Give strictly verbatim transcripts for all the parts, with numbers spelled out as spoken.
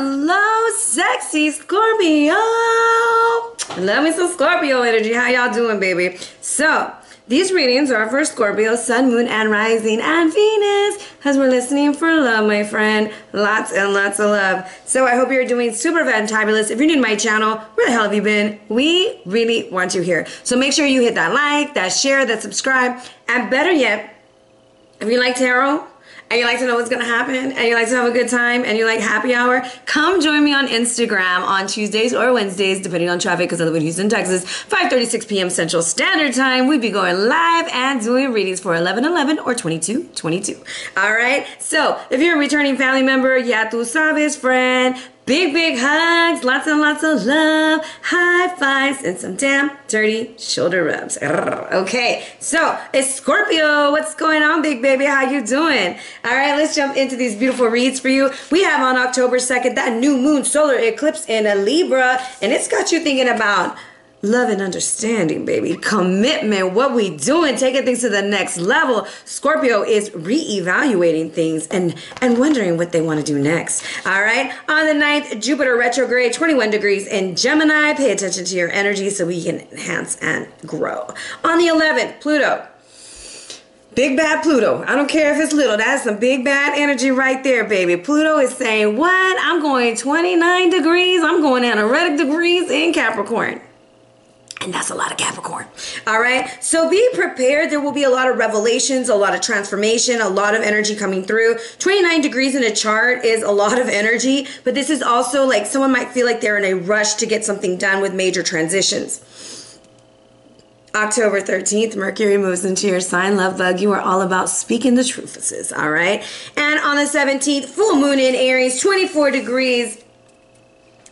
Hello, sexy Scorpio. Love me some Scorpio energy. How y'all doing, baby? So, these readings are for Scorpio, Sun, Moon, and Rising, and Venus, as we're listening for love, my friend. Lots and lots of love. So I hope you're doing super fantabulous. If you're new to my channel, where the hell have you been? We really want you here. So make sure you hit that like, that share, that subscribe, and better yet, if you like tarot, and you like to know what's going to happen, and you like to have a good time, and you like happy hour, come join me on Instagram on Tuesdays or Wednesdays, depending on traffic, because I live in Houston, Texas, five thirty-six p m Central Standard Time. We'd be going live and doing readings for eleven eleven or twenty-two twenty-two. All right? So, if you're a returning family member, ya tu sabes, friend, big, big hugs, lots and lots of love, high fives, and some damn dirty shoulder rubs. Okay, so it's Scorpio. What's going on, big baby? How you doing? All right, let's jump into these beautiful reads for you. We have on October second that new moon solar eclipse in a Libra, and it's got you thinking about love and understanding, baby. Commitment. What we doing? Taking things to the next level. Scorpio is reevaluating things and, and wondering what they want to do next. All right. On the ninth, Jupiter retrograde, twenty-one degrees in Gemini. Pay attention to your energy so we can enhance and grow. On the eleventh, Pluto. Big bad Pluto. I don't care if it's little. That's some big bad energy right there, baby. Pluto is saying, what? I'm going twenty-nine degrees. I'm going anoretic degrees in Capricorn. And that's a lot of Capricorn. All right. So be prepared. There will be a lot of revelations, a lot of transformation, a lot of energy coming through. twenty-nine degrees in a chart is a lot of energy, but this is also like someone might feel like they're in a rush to get something done with major transitions. October thirteenth, Mercury moves into your sign, love bug. You are all about speaking the truth, all right? And on the seventeenth, full moon in Aries, twenty-four degrees.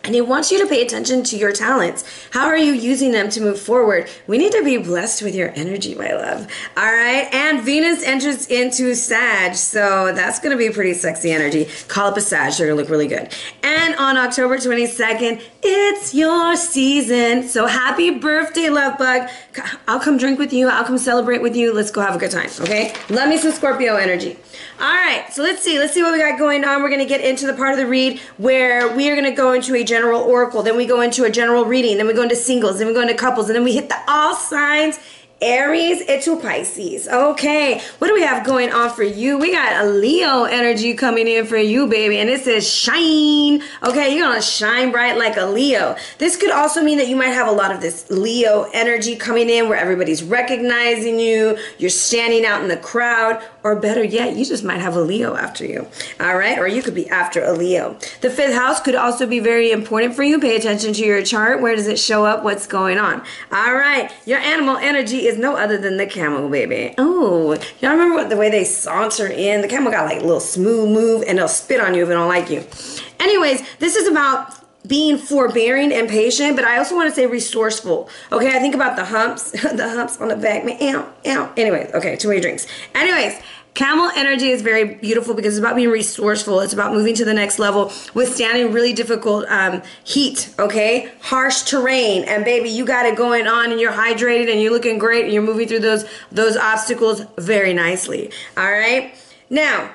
And he wants you to pay attention to your talents. How are you using them to move forward? We need to be blessed with your energy, my love. All right. And Venus enters into Sag. So that's going to be pretty sexy energy. Call up a Sag. They're going to look really good. And on October twenty-second, it's your season. So happy birthday, love bug. I'll come drink with you. I'll come celebrate with you. Let's go have a good time. Okay. Love me some Scorpio energy. All right. So let's see. Let's see what we got going on. We're going to get into the part of the read where we are going to go into a general oracle, then we go into a general reading, then we go into singles, then we go into couples, and then we hit the all signs Aries into Pisces. Okay, what do we have going on for you? We got a Leo energy coming in for you, baby, and it says shine. Okay, you're gonna shine bright like a Leo. This could also mean that you might have a lot of this Leo energy coming in where everybody's recognizing you, you're standing out in the crowd, or better yet, you just might have a Leo after you. All right, or you could be after a Leo. The fifth house could also be very important for you. Pay attention to your chart. Where does it show up? What's going on? All right, your animal energy is no other than the camel, baby. Oh, y'all remember what the way they saunter in? The camel got like a little smooth move, and they'll spit on you if they don't like you. Anyways, this is about being forbearing and patient, but I also want to say resourceful. Okay, I think about the humps, the humps on the back. Man, ow, ow. Anyways, okay, too many drinks. Anyways, camel energy is very beautiful because it's about being resourceful. It's about moving to the next level, withstanding really difficult um, heat, okay? Harsh terrain, and baby, you got it going on, and you're hydrated, and you're looking great, and you're moving through those, those obstacles very nicely, all right? Now,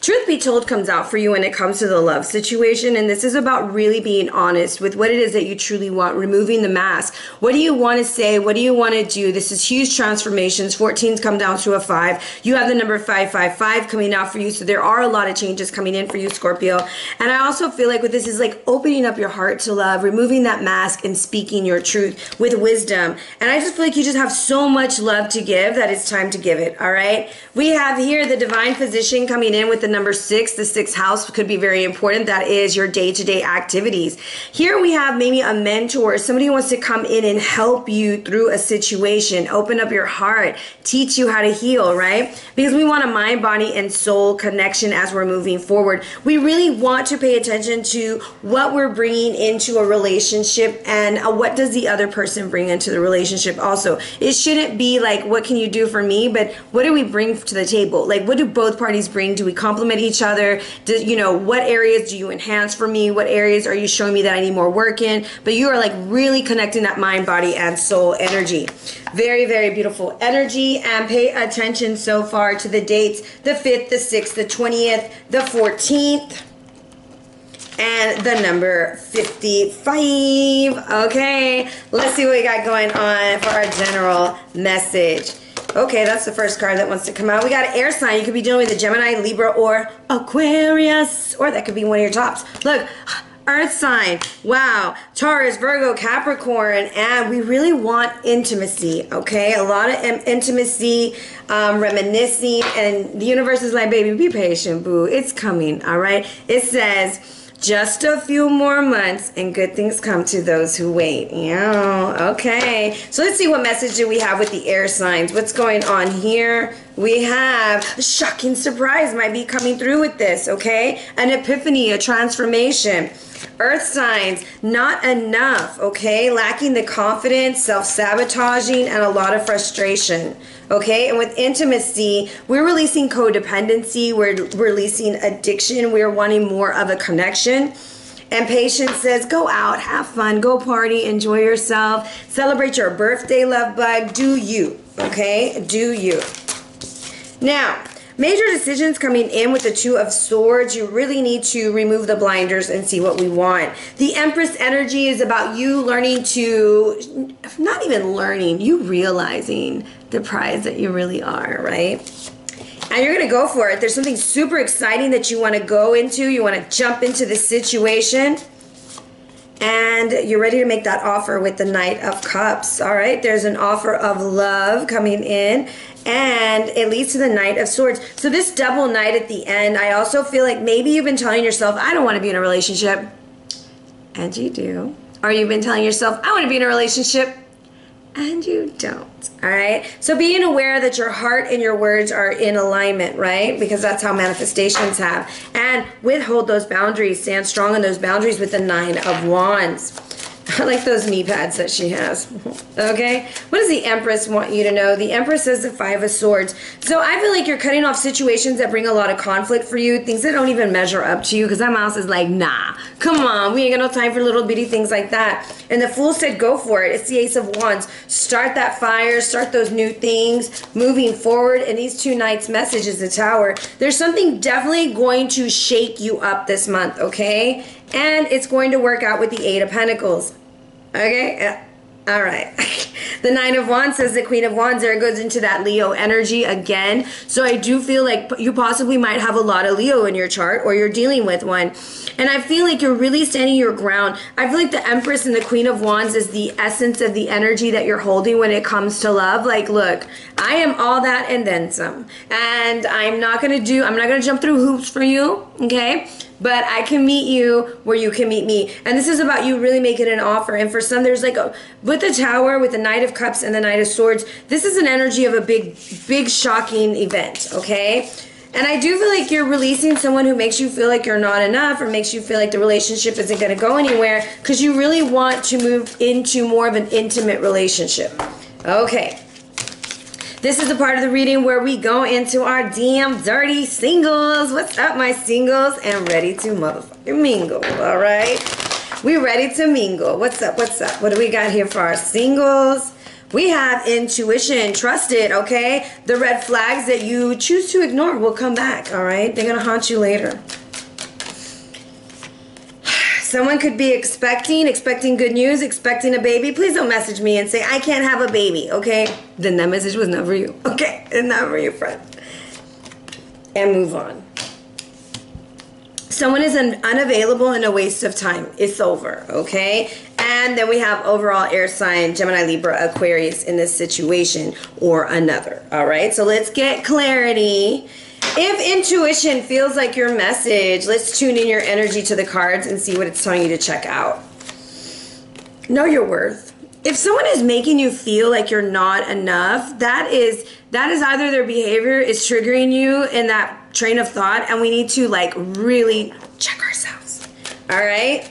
truth be told comes out for you when it comes to the love situation, and this is about really being honest with what it is that you truly want, removing the mask. What do you want to say? What do you want to do? This is huge transformations. fourteens come down to a five. You have the number five five five coming out for you, so there are a lot of changes coming in for you, Scorpio. And I also feel like with this is like opening up your heart to love, removing that mask, and speaking your truth with wisdom. And I just feel like you just have so much love to give that it's time to give it, all right? We have here the divine physician coming in with the number six. The sixth house could be very important. That is your day-to-day activities. Here we have maybe a mentor, somebody who wants to come in and help you through a situation, open up your heart, teach you how to heal, right? Because we want a mind, body, and soul connection as we're moving forward. We really want to pay attention to what we're bringing into a relationship and what does the other person bring into the relationship also. It shouldn't be like, what can you do for me? But what do we bring to the table? Like, what do both parties bring? Do we complement each other? Do, you know, what areas do you enhance for me? What areas are you showing me that I need more work in? But you are like really connecting that mind, body, and soul energy. Very, very beautiful energy. And pay attention so far to the dates, the fifth, the sixth, the twentieth, the fourteenth. and the number fifty-five. Okay, let's see what we got going on for our general message. Okay, that's the first card that wants to come out. We got an air sign. You could be dealing with a Gemini, Libra, or Aquarius. Or that could be one of your tops. Look, earth sign. Wow. Taurus, Virgo, Capricorn. And we really want intimacy, okay? A lot of intimacy, um, reminiscing. And the universe is like, baby, be patient, boo. It's coming, all right? It says, just a few more months and good things come to those who wait. Yeah, okay. So let's see what message do we have with the air signs. What's going on here? We have a shocking surprise might be coming through with this, okay? An epiphany, a transformation. Earth signs, not enough, okay? Lacking the confidence, self-sabotaging, and a lot of frustration. Okay, and with intimacy, we're releasing codependency, we're releasing addiction, we're wanting more of a connection. And patience says, go out, have fun, go party, enjoy yourself, celebrate your birthday, love bug, do you, okay, do you. Now, major decisions coming in with the Two of Swords. You really need to remove the blinders and see what we want. The Empress energy is about you learning to, not even learning, you realizing the prize that you really are, right? And you're going to go for it. There's something super exciting that you want to go into. You want to jump into the situation. And you're ready to make that offer with the Knight of Cups. All right, there's an offer of love coming in, and it leads to the Knight of Swords. So this double knight at the end, I also feel like maybe you've been telling yourself, I don't want to be in a relationship, and you do. Or you've been telling yourself, I want to be in a relationship, and you don't. All right, so being aware that your heart and your words are in alignment, right? Because that's how manifestations have. And withhold those boundaries, stand strong in those boundaries with the Nine of Wands. I like those knee pads that she has. Okay, what does the Empress want you to know? The Empress is the Five of Swords. So I feel like you're cutting off situations that bring a lot of conflict for you, things that don't even measure up to you, because that mouse is like, nah, come on, we ain't got no time for little bitty things like that. And the Fool said, go for it. It's the Ace of Wands. Start that fire, start those new things, moving forward. And these two knights' message is the Tower. There's something definitely going to shake you up this month, okay? And it's going to work out with the Eight of Pentacles. Okay? All right. The Nine of Wands says the Queen of Wands. There it goes into that Leo energy again. So I do feel like you possibly might have a lot of Leo in your chart, or you're dealing with one. And I feel like you're really standing your ground. I feel like the Empress and the Queen of Wands is the essence of the energy that you're holding when it comes to love. Like, look, I am all that and then some. And I'm not going to do, I'm not going to jump through hoops for you. Okay? But I can meet you where you can meet me. And this is about you really making an offer. And for some, there's like, a, with the Tower, with the Knight of Cups and the Knight of Swords, this is an energy of a big, big shocking event, okay? And I do feel like you're releasing someone who makes you feel like you're not enough, or makes you feel like the relationship isn't going to go anywhere, because you really want to move into more of an intimate relationship. Okay. This is the part of the reading where we go into our damn dirty singles. What's up, my singles? And ready to motherfucking mingle, all right? We ready to mingle. What's up, what's up? What do we got here for our singles? We have intuition. Trust it, okay? The red flags that you choose to ignore will come back, all right? They're going to haunt you later. Someone could be expecting, expecting good news, expecting a baby. Please don't message me and say, I can't have a baby, okay? Then that message was not for you, okay? And not for your friend. And move on. Someone is un unavailable and a waste of time. It's over, okay? And then we have overall air sign, Gemini, Libra, Aquarius in this situation or another, all right? So let's get clarity. If intuition feels like your message, let's tune in your energy to the cards and see what it's telling you to check out. Know your worth. If someone is making you feel like you're not enough, that is that is either their behavior is triggering you in that train of thought, and we need to like really check ourselves. All right?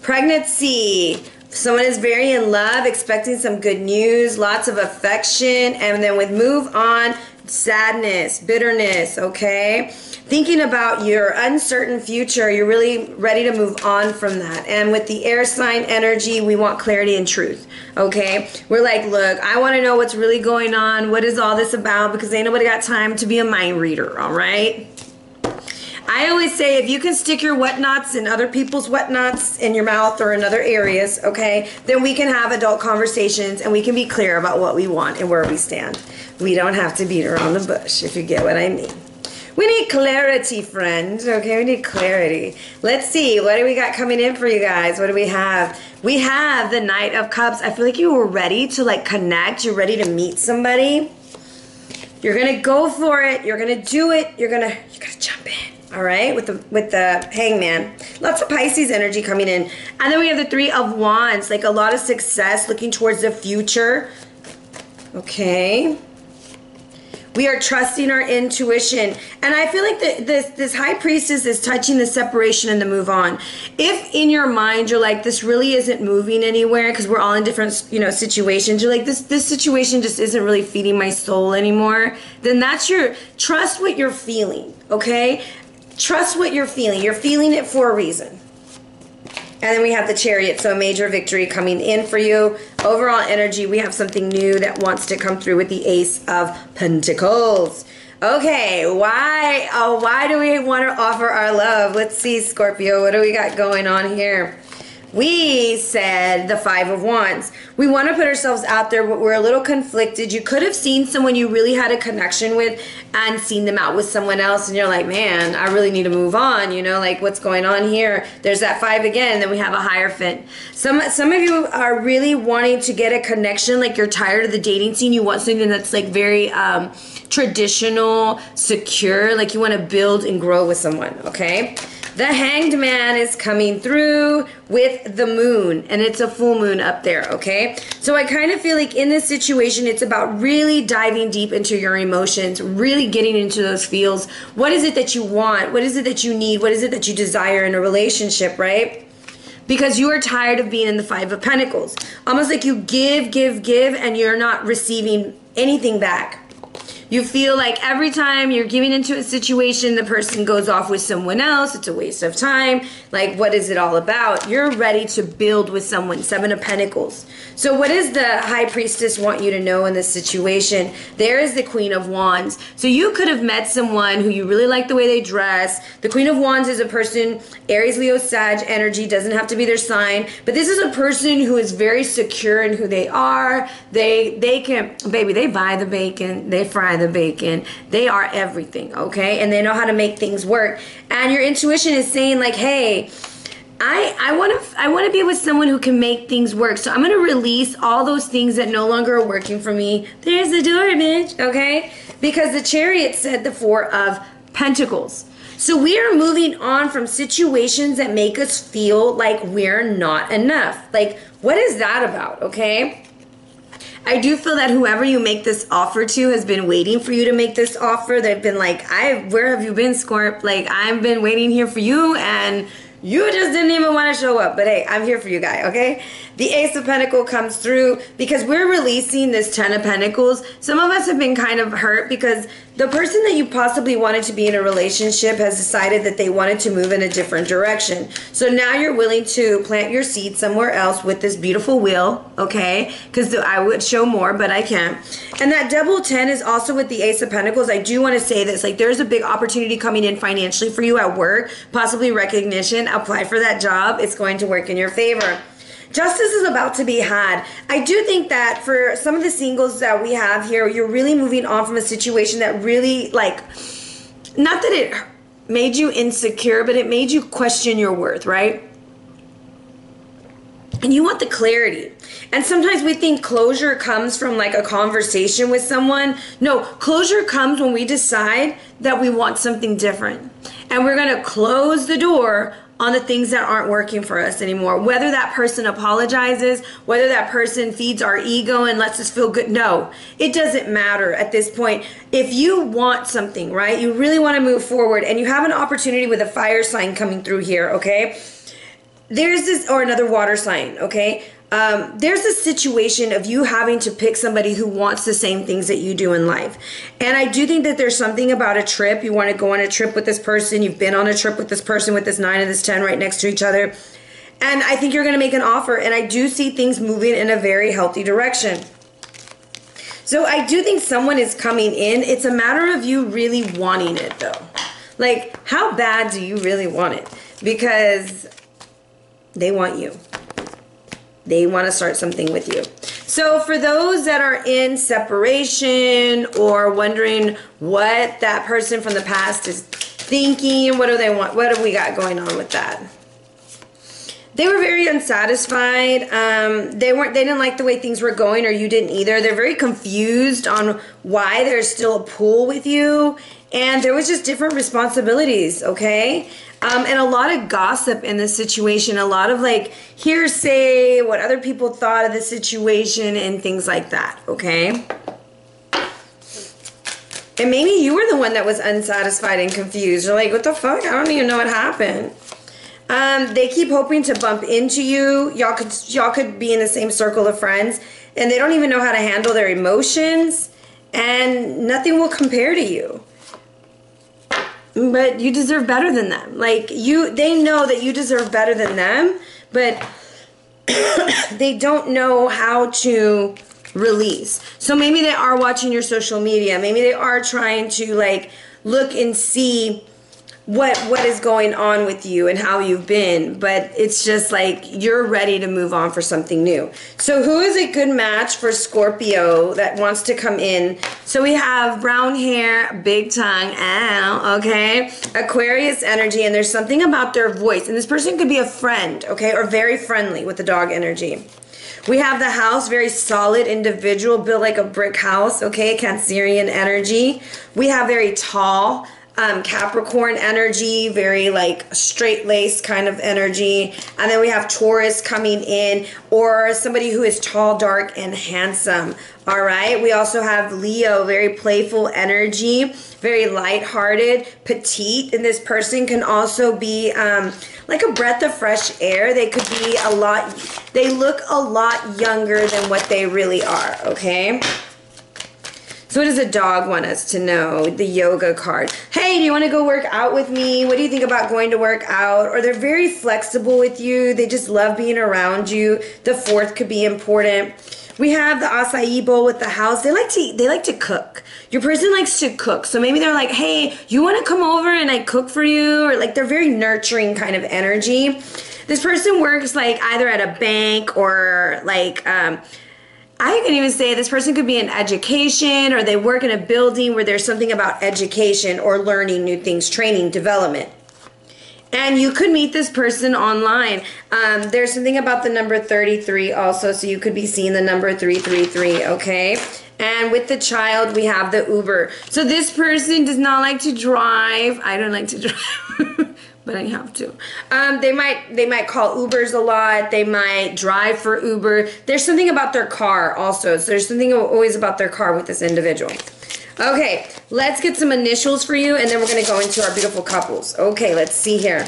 Pregnancy. Someone is very in love, expecting some good news, lots of affection, and then with move on, sadness, bitterness, okay? Thinking about your uncertain future, you're really ready to move on from that. And with the air sign energy, we want clarity and truth, okay? We're like, look, I want to know what's really going on. What is all this about? Because ain't nobody got time to be a mind reader, all right? I always say if you can stick your whatnots in other people's whatnots in your mouth or in other areas, okay, then we can have adult conversations and we can be clear about what we want and where we stand. We don't have to beat around the bush, if you get what I mean. We need clarity, friends. Okay, we need clarity. Let's see. What do we got coming in for you guys? What do we have? We have the Knight of Cups. I feel like you were ready to like connect. You're ready to meet somebody. You're going to go for it. You're going to do it. You're going to you're going to jump in. All right? With the with the Hangman. Lots of Pisces energy coming in. And then we have the Three of Wands. Like a lot of success, looking towards the future. Okay. We are trusting our intuition. And I feel like the, this, this High Priestess is touching the separation and the move on. If in your mind you're like, this really isn't moving anywhere, because we're all in different, you know, situations. You're like, this, this situation just isn't really feeding my soul anymore. Then that's your, trust what you're feeling, okay? Trust what you're feeling. You're feeling it for a reason. And then we have the Chariot, so a major victory coming in for you. Overall energy, we have something new that wants to come through with the Ace of Pentacles. Okay, why, oh, why do we want to offer our love? Let's see, Scorpio, what do we got going on here? We said the Five of Wands. We want to put ourselves out there, but we're a little conflicted. You could have seen someone you really had a connection with and seen them out with someone else, and you're like, man, I really need to move on, you know, like what's going on here? There's that five again, and then we have a Hierophant. Some, some of you are really wanting to get a connection, like you're tired of the dating scene. You want something that's like very um, traditional, secure, like you want to build and grow with someone, okay? The Hanged Man is coming through with the moon, and it's a full moon up there, okay? So I kind of feel like in this situation, it's about really diving deep into your emotions, really getting into those feels. What is it that you want? What is it that you need? What is it that you desire in a relationship, right? Because you are tired of being in the Five of Pentacles. Almost like you give, give, give, and you're not receiving anything back. You feel like every time you're giving into a situation, the person goes off with someone else. It's a waste of time. Like, what is it all about? You're ready to build with someone. Seven of Pentacles. So what does the High Priestess want you to know in this situation? There is the Queen of Wands. So you could have met someone who you really like the way they dress. The Queen of Wands is a person, Aries, Leo, Sag energy, doesn't have to be their sign. But this is a person who is very secure in who they are. They, they can, baby, they buy the bacon. They fry the the bacon. They are everything, okay? And they know how to make things work. And your intuition is saying like, hey, I I want to I want to be with someone who can make things work. So I'm going to release all those things that no longer are working for me. There's the door, bitch, okay? Because the Chariot said the Four of Pentacles. So we are moving on from situations that make us feel like we're not enough. Like, what is that about, okay? I do feel that whoever you make this offer to has been waiting for you to make this offer. They've been like, I, where have you been, Scorp? Like, I've been waiting here for you, and you just didn't even want to show up. But hey, I'm here for you, guy, okay? The Ace of Pentacles comes through because we're releasing this Ten of Pentacles. Some of us have been kind of hurt because the person that you possibly wanted to be in a relationship has decided that they wanted to move in a different direction. So now you're willing to plant your seed somewhere else with this beautiful wheel, okay? Because I would show more, but I can't. And that double ten is also with the Ace of Pentacles. I do want to say this. Like, there's a big opportunity coming in financially for you at work, possibly recognition. Apply for that job. It's going to work in your favor. Justice is about to be had. I do think that for some of the singles that we have here, you're really moving on from a situation that really, like, not that it made you insecure, but it made you question your worth, right? And you want the clarity. And sometimes we think closure comes from like a conversation with someone. No, closure comes when we decide that we want something different. And we're going to close the door on the things that aren't working for us anymore. Whether that person apologizes, whether that person feeds our ego and lets us feel good, no, it doesn't matter at this point. If you want something, right, you really want to move forward, and you have an opportunity with a fire sign coming through here, okay? There's this, or another water sign, okay? Um, there's a situation of you having to pick somebody who wants the same things that you do in life. And I do think that there's something about a trip. You want to go on a trip with this person. You've been on a trip with this person with this nine and this ten right next to each other. And I think you're going to make an offer. And I do see things moving in a very healthy direction. So I do think someone is coming in. It's a matter of you really wanting it, though. Like, how bad do you really want it? Because they want you. They want to start something with you. So for those that are in separation or wondering what that person from the past is thinking, what do they want? What do we got going on with that? They were very unsatisfied. Um, they weren't. They didn't like the way things were going, or you didn't either. They're very confused on why there's still a pull with you, and there was just different responsibilities. Okay, um, and a lot of gossip in this situation. A lot of like hearsay, what other people thought of the situation, and things like that. Okay. And maybe you were the one that was unsatisfied and confused. You're like, what the fuck? I don't even know what happened. Um, they keep hoping to bump into you. Y'all could y'all could be in the same circle of friends, and they don't even know how to handle their emotions, and nothing will compare to you. But you deserve better than them. Like you, they know that you deserve better than them, but they don't know how to release. So maybe they are watching your social media. Maybe they are trying to like look and see what what is going on with you and how you've been, but it's just like you're ready to move on for something new. So who is a good match for Scorpio that wants to come in? So we have brown hair, big tongue, ow, okay, Aquarius energy, and there's something about their voice, and this person could be a friend, okay, or very friendly with the dog energy. We have the house, very solid individual, built like a brick house, okay, Cancerian energy. We have very tall, Um, Capricorn energy, very like straight-laced kind of energy. And then we have Taurus coming in, or somebody who is tall, dark, and handsome. All right. We also have Leo, very playful energy, very lighthearted, petite. And this person can also be um, like a breath of fresh air. They could be a lot, they look a lot younger than what they really are. Okay. So what does a dog want us to know? The yoga card. Hey, do you want to go work out with me? What do you think about going to work out? Or they're very flexible with you. They just love being around you. The fourth could be important. We have the acai bowl with the house. They like to they like to cook. Your person likes to cook. So maybe they're like, hey, you want to come over and I cook for you? Or like they're very nurturing kind of energy. This person works like either at a bank or like... Um, I can even say this person could be in education, or they work in a building where there's something about education or learning new things, training, development. And you could meet this person online. Um, there's something about the number thirty-three also, so you could be seeing the number three three three, okay? And with the child, we have the Uber. So this person does not like to drive. I don't like to drive. But I have to. Um, they might they might call Ubers a lot. They might drive for Uber. There's something about their car also. So there's something always about their car with this individual. Okay, let's get some initials for you, and then we're going to go into our beautiful couples. Okay, let's see here.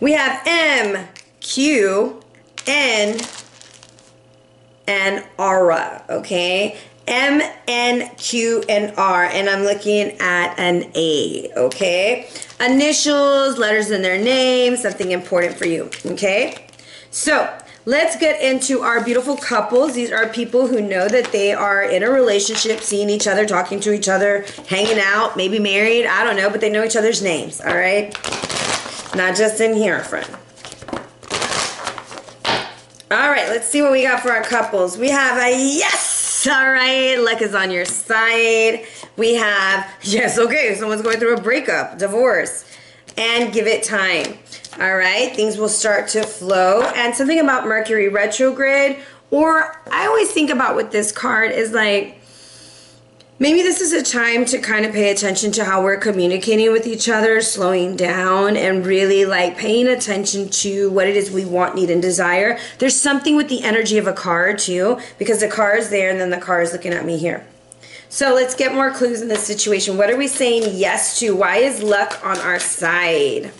We have M, Q, N, and Aura, okay? M, N, Q, and R, and I'm looking at an A, okay? Initials, letters in their name, something important for you, okay? So, let's get into our beautiful couples. These are people who know that they are in a relationship, seeing each other, talking to each other, hanging out, maybe married, I don't know, but they know each other's names, all right? Not just in here, friend. All right, let's see what we got for our couples. We have a yes! All right, luck is on your side. We have, yes, okay, someone's going through a breakup, divorce, and give it time. All right, things will start to flow. And something about Mercury retrograde, or I always think about with this card is like, maybe this is a time to kind of pay attention to how we're communicating with each other, slowing down, and really like paying attention to what it is we want, need, and desire. There's something with the energy of a card too, because the car is there and then the car is looking at me here. So let's get more clues in this situation. What are we saying yes to? Why is luck on our side?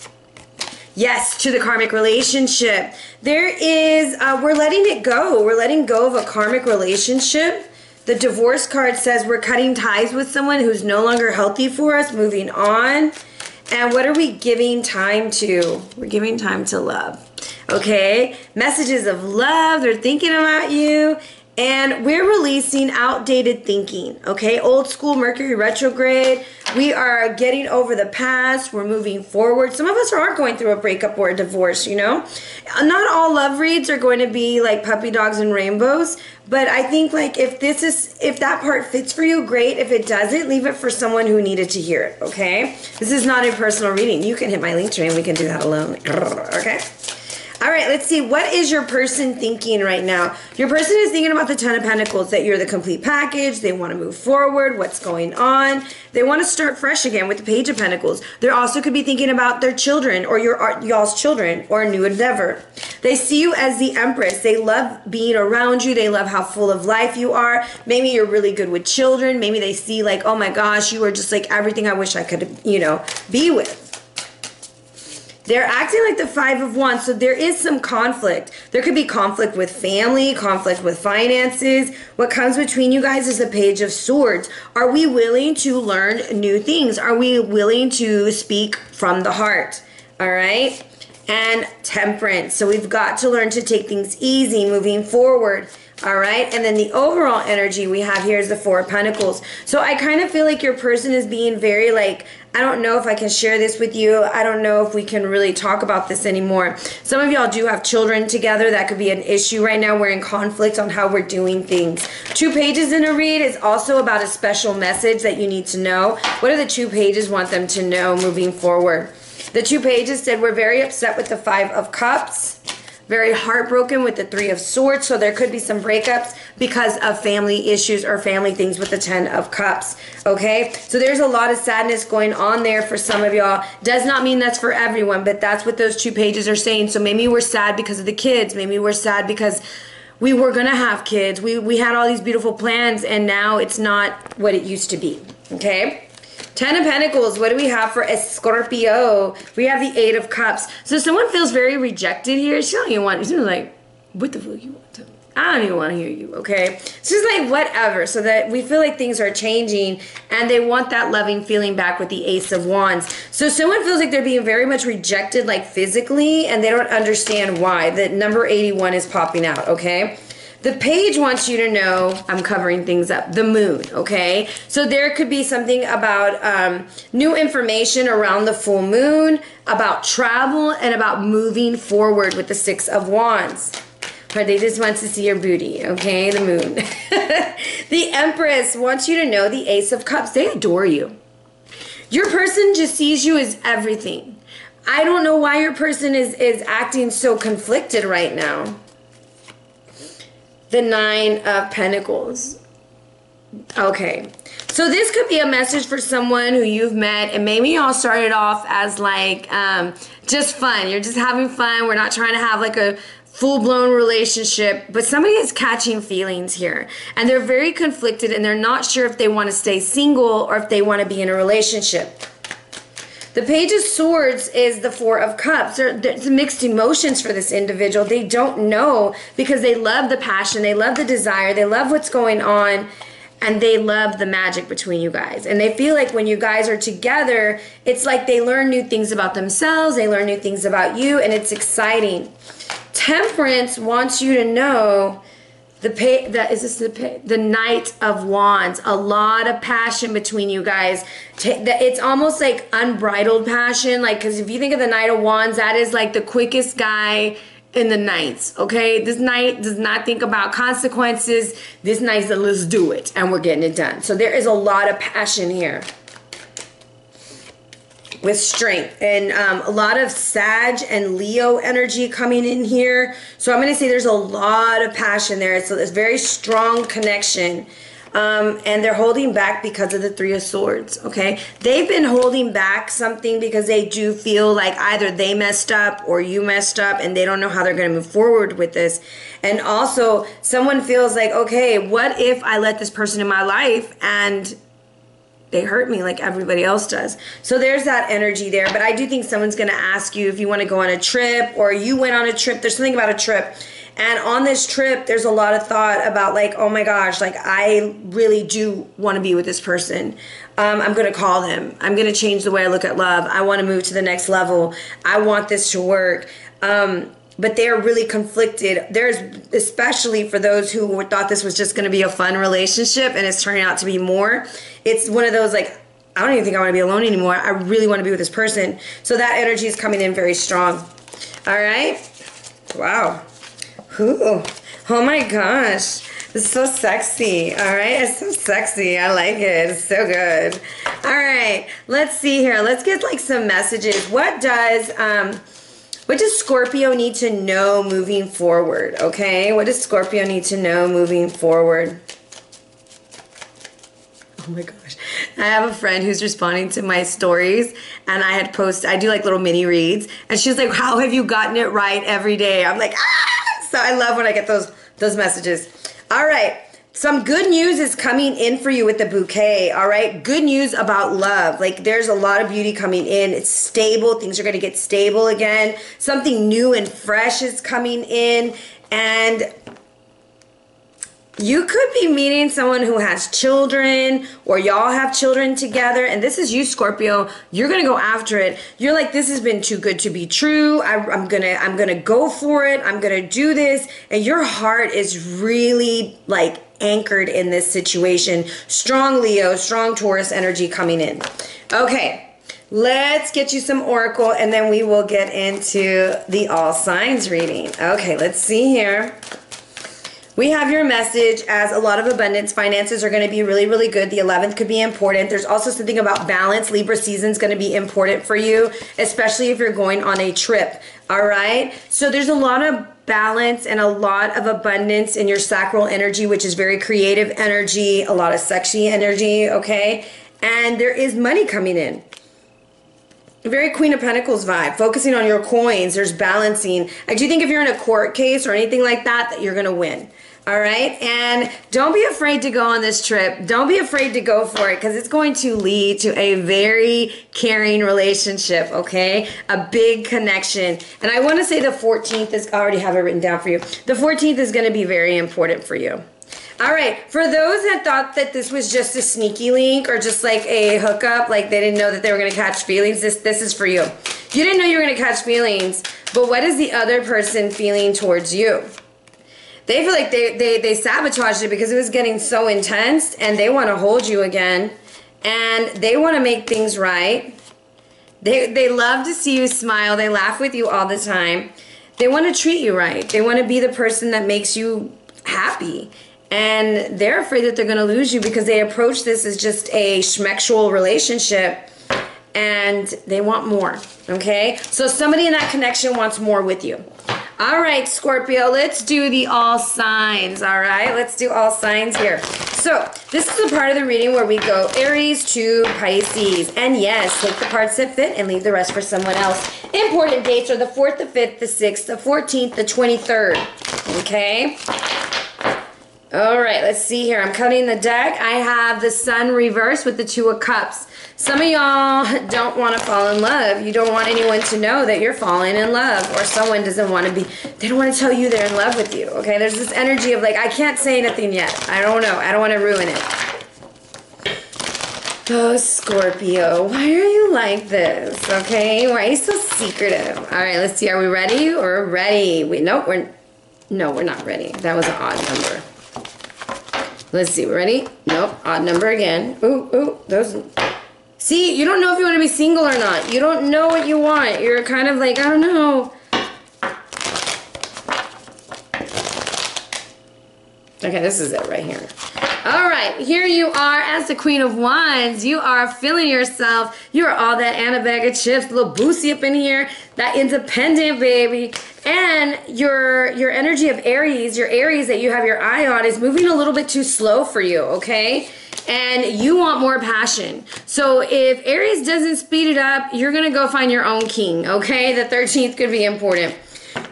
Yes to the karmic relationship. There is, uh, we're letting it go. We're letting go of a karmic relationship. The divorce card says we're cutting ties with someone who's no longer healthy for us, moving on. And what are we giving time to? We're giving time to love. Okay? Messages of love, they're thinking about you. And we're releasing outdated thinking, okay? Old school Mercury retrograde. We are getting over the past. We're moving forward. Some of us are going through a breakup or a divorce, you know? Not all love reads are going to be like puppy dogs and rainbows. But I think like if this is, if that part fits for you, great. If it doesn't, leave it for someone who needed to hear it, okay? This is not a personal reading. You can hit my link tree and we can do that alone, okay? All right, let's see. What is your person thinking right now? Your person is thinking about the Ten of Pentacles, that you're the complete package. They want to move forward. What's going on? They want to start fresh again with the Page of Pentacles. They also could be thinking about their children or your y'all's children or a new endeavor. They see you as the Empress. They love being around you. They love how full of life you are. Maybe you're really good with children. Maybe they see like, oh my gosh, you are just like everything I wish I could, you know, be with. They're acting like the Five of Wands, so there is some conflict. There could be conflict with family, conflict with finances. What comes between you guys is the Page of Swords. Are we willing to learn new things? Are we willing to speak from the heart? All right? And Temperance. So we've got to learn to take things easy moving forward. All right, and then the overall energy we have here is the Four of Pentacles. So I kind of feel like your person is being very like, I don't know if I can share this with you. I don't know if we can really talk about this anymore. Some of y'all do have children together. That could be an issue right now. We're in conflict on how we're doing things. Two pages in a read is also about a special message that you need to know. What do the two pages want them to know moving forward? The two pages said we're very upset with the Five of Cups. Very heartbroken with the Three of Swords, so there could be some breakups because of family issues or family things with the Ten of Cups, okay? So there's a lot of sadness going on there for some of y'all. Does not mean that's for everyone, but that's what those two pages are saying. So maybe we're sad because of the kids. Maybe we're sad because we were gonna have kids. We, we had all these beautiful plans, and now it's not what it used to be, okay? Ten of Pentacles, what do we have for a Scorpio? We have the Eight of Cups. So someone feels very rejected here. She don't even want, she's like, what the fuck you want to, I don't even want to hear you, okay? She's like, whatever, so that we feel like things are changing and they want that loving feeling back with the Ace of Wands. So someone feels like they're being very much rejected, like physically, and they don't understand why. The number eighty-one is popping out, okay? The page wants you to know, I'm covering things up, the moon, okay? So there could be something about um, new information around the full moon, about travel, and about moving forward with the Six of Wands. But they just want to see your booty, okay? The moon. The Empress wants you to know the Ace of Cups. They adore you. Your person just sees you as everything. I don't know why your person is, is acting so conflicted right now. The Nine of Pentacles. Okay. So this could be a message for someone who you've met, and maybe y'all started off as like um, just fun. You're just having fun. We're not trying to have like a full-blown relationship, but somebody is catching feelings here, and they're very conflicted, and they're not sure if they want to stay single or if they want to be in a relationship. The Page of Swords is the Four of Cups. There's mixed emotions for this individual. They don't know because they love the passion. They love the desire. They love what's going on. And they love the magic between you guys. And they feel like when you guys are together, it's like they learn new things about themselves. They learn new things about you. And it's exciting. Temperance wants you to know... The pay, the, is this the, pay, the Knight of Wands. A lot of passion between you guys. It's almost like unbridled passion. Like, because if you think of the Knight of Wands, that is like the quickest guy in the Knights, okay? This Knight does not think about consequences. This Knight's a let's do it, and we're getting it done. So there is a lot of passion here. With strength, and um, a lot of Sag and Leo energy coming in here. So I'm going to say there's a lot of passion there. So it's a very strong connection. Um, and they're holding back because of the Three of Swords, okay? They've been holding back something because they do feel like either they messed up or you messed up, and they don't know how they're going to move forward with this. And also, someone feels like, okay, what if I let this person in my life and... they hurt me like everybody else does. So there's that energy there. But I do think someone's going to ask you if you want to go on a trip, or you went on a trip. There's something about a trip. And on this trip, there's a lot of thought about like, oh my gosh, like I really do want to be with this person. Um, I'm going to call them. I'm going to change the way I look at love. I want to move to the next level. I want this to work. Um, But they're really conflicted. There's, especially for those who thought this was just going to be a fun relationship and it's turning out to be more. It's one of those like, I don't even think I want to be alone anymore. I really want to be with this person. So that energy is coming in very strong. All right. Wow. Ooh. Oh my gosh. It's so sexy. All right. It's so sexy. I like it. It's so good. All right. Let's see here. Let's get like some messages. What does... um. What does Scorpio need to know moving forward, okay? What does Scorpio need to know moving forward? Oh my gosh. I have a friend who's responding to my stories, and I had posted, I do like little mini reads, and she's like, how have you gotten it right every day? I'm like, ah! So I love when I get those, those messages. All right. Some good news is coming in for you with the bouquet, all right? Good news about love. Like, there's a lot of beauty coming in. It's stable. Things are going to get stable again. Something new and fresh is coming in. And you could be meeting someone who has children, or y'all have children together. And this is you, Scorpio. You're going to go after it. You're like, this has been too good to be true. I, I'm going to I'm going to go for it. I'm going to do this. And your heart is really, like, anchored in this situation. Strong Leo, strong Taurus energy coming in. Okay, let's get you some oracle, and then we will get into the all signs reading. Okay, let's see here. We have your message as a lot of abundance. Finances are going to be really, really good. The eleventh could be important. There's also something about balance. Libra season is going to be important for you, especially if you're going on a trip. All right. So there's a lot of balance and a lot of abundance in your sacral energy, which is very creative energy, a lot of sexy energy. Okay. And there is money coming in. Very Queen of Pentacles vibe, focusing on your coins. There's balancing. I do think if you're in a court case or anything like that, that you're going to win. All right. And don't be afraid to go on this trip. Don't be afraid to go for it, because it's going to lead to a very caring relationship. Okay. A big connection. And I want to say the fourteenth is, I already have it written down for you. The fourteenth is going to be very important for you. All right, for those that thought that this was just a sneaky link or just like a hookup, like they didn't know that they were going to catch feelings, this this is for you. You didn't know you were going to catch feelings, but what is the other person feeling towards you? They feel like they, they, they sabotaged it because it was getting so intense, and they want to hold you again, and they want to make things right. They, they love to see you smile. They laugh with you all the time. They want to treat you right. They want to be the person that makes you happy. And they're afraid that they're going to lose you because they approach this as just a schmexual relationship, and they want more, okay? So somebody in that connection wants more with you. All right, Scorpio, let's do the all signs, all right? Let's do all signs here. So this is the part of the reading where we go Aries to Pisces. And yes, take the parts that fit and leave the rest for someone else. Important dates are the fourth, the fifth, the sixth, the fourteenth, the twenty-third, okay? All right, let's see here. I'm cutting the deck. I have the sun reversed with the two of cups. Some of y'all don't want to fall in love. You don't want anyone to know that you're falling in love, or someone doesn't want to be, they don't want to tell you they're in love with you, okay? There's this energy of like, I can't say nothing yet. I don't know. I don't want to ruin it. Oh, Scorpio, why are you like this, okay? Why are you so secretive? All right, let's see. Are we ready? We're ready. We, nope, we're, no, we're not ready. That was an odd number. Let's see, ready? Nope, odd number again. Ooh, ooh, those. See, you don't know if you want to be single or not. You don't know what you want. You're kind of like, I don't know. Okay, this is it right here. All right, here you are as the Queen of Wands. You are feeling yourself. You're all that and a bag of chips, little boozy up in here, that independent baby. And your your energy of Aries, your Aries that you have your eye on, is moving a little bit too slow for you, okay? And you want more passion. So if Aries doesn't speed it up, you're going to go find your own king, okay? The thirteenth could be important.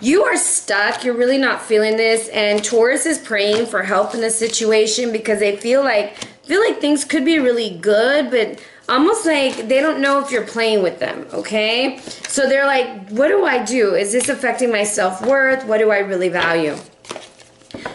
You are stuck. You're really not feeling this. And Taurus is praying for help in this situation because they feel like, feel like things could be really good, but almost like they don't know if you're playing with them, okay? So they're like, what do I do? Is this affecting my self-worth? What do I really value?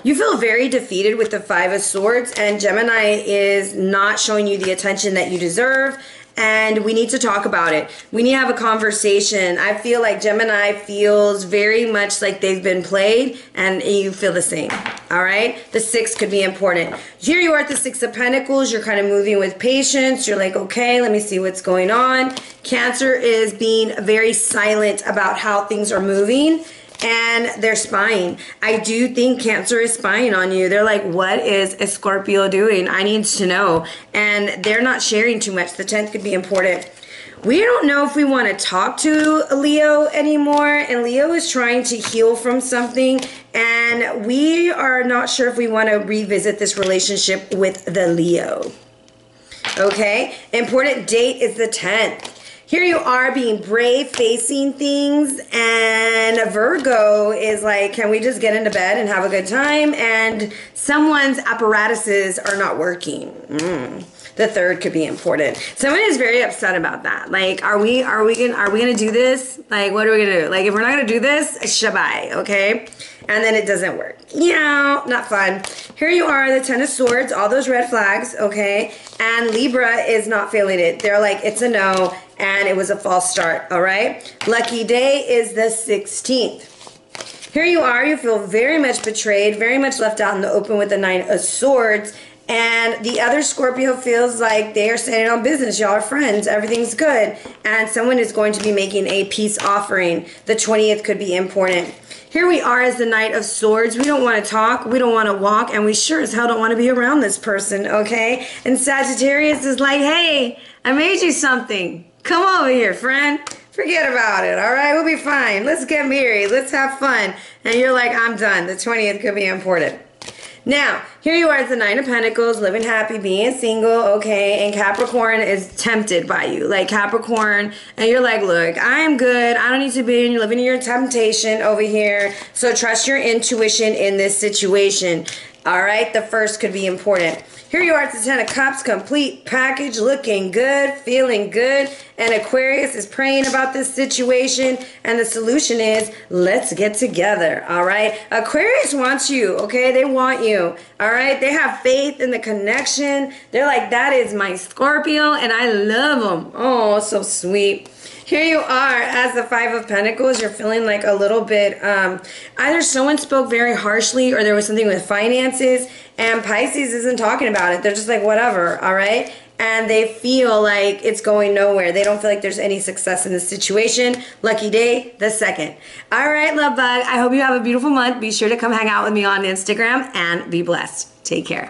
You feel very defeated with the Five of Swords, and Gemini is not showing you the attention that you deserve, and we need to talk about it. We need to have a conversation. I feel like Gemini feels very much like they've been played, and you feel the same. All right? The six could be important. Here you are at the Six of Pentacles. You're kind of moving with patience. You're like, okay, let me see what's going on. Cancer is being very silent about how things are moving. And they're spying. I do think Cancer is spying on you. They're like, what is a Scorpio doing? I need to know. And they're not sharing too much. The tenth could be important. We don't know if we want to talk to Leo anymore. And Leo is trying to heal from something. And we are not sure if we want to revisit this relationship with the Leo. Okay? Important date is the tenth. Here you are being brave, facing things, and Virgo is like, can we just get into bed and have a good time? And someone's apparatuses are not working. Mm. The third could be important. Someone is very upset about that. Like, are we are we gonna are we gonna do this? Like, what are we gonna do? Like, if we're not gonna do this, shabai, okay? And then it doesn't work. Yeah, not fun. Here you are, the Ten of Swords, all those red flags, okay? And Libra is not feeling it. They're like, it's a no, and it was a false start, all right? Lucky day is the sixteenth. Here you are, you feel very much betrayed, very much left out in the open with the Nine of Swords. And the other Scorpio feels like they are standing on business. Y'all are friends. Everything's good. And someone is going to be making a peace offering. The twentieth could be important. Here we are as the Knight of Swords. We don't want to talk. We don't want to walk. And we sure as hell don't want to be around this person, okay? And Sagittarius is like, hey, I made you something. Come over here, friend. Forget about it, all right? We'll be fine. Let's get married. Let's have fun. And you're like, I'm done. The twentieth could be important. Now, here you are at the Nine of Pentacles, living happy, being single, okay, and Capricorn is tempted by you, like Capricorn, and you're like, look, I am good, I don't need to be in, you're living in your temptation over here, so trust your intuition in this situation, all right, the first could be important. Here you are at the Ten of Cups, complete package, looking good, feeling good, and Aquarius is praying about this situation, and the solution is, let's get together, all right? Aquarius wants you, okay? They want you, all right? They have faith in the connection. They're like, that is my Scorpio, and I love them. Oh, so sweet. Here you are as the Five of Pentacles. You're feeling like a little bit, um, either someone spoke very harshly or there was something with finances, and Pisces isn't talking about it. They're just like, whatever, all right? And they feel like it's going nowhere. They don't feel like there's any success in this situation. Lucky day, the second. All right, love bug. I hope you have a beautiful month. Be sure to come hang out with me on Instagram and be blessed. Take care.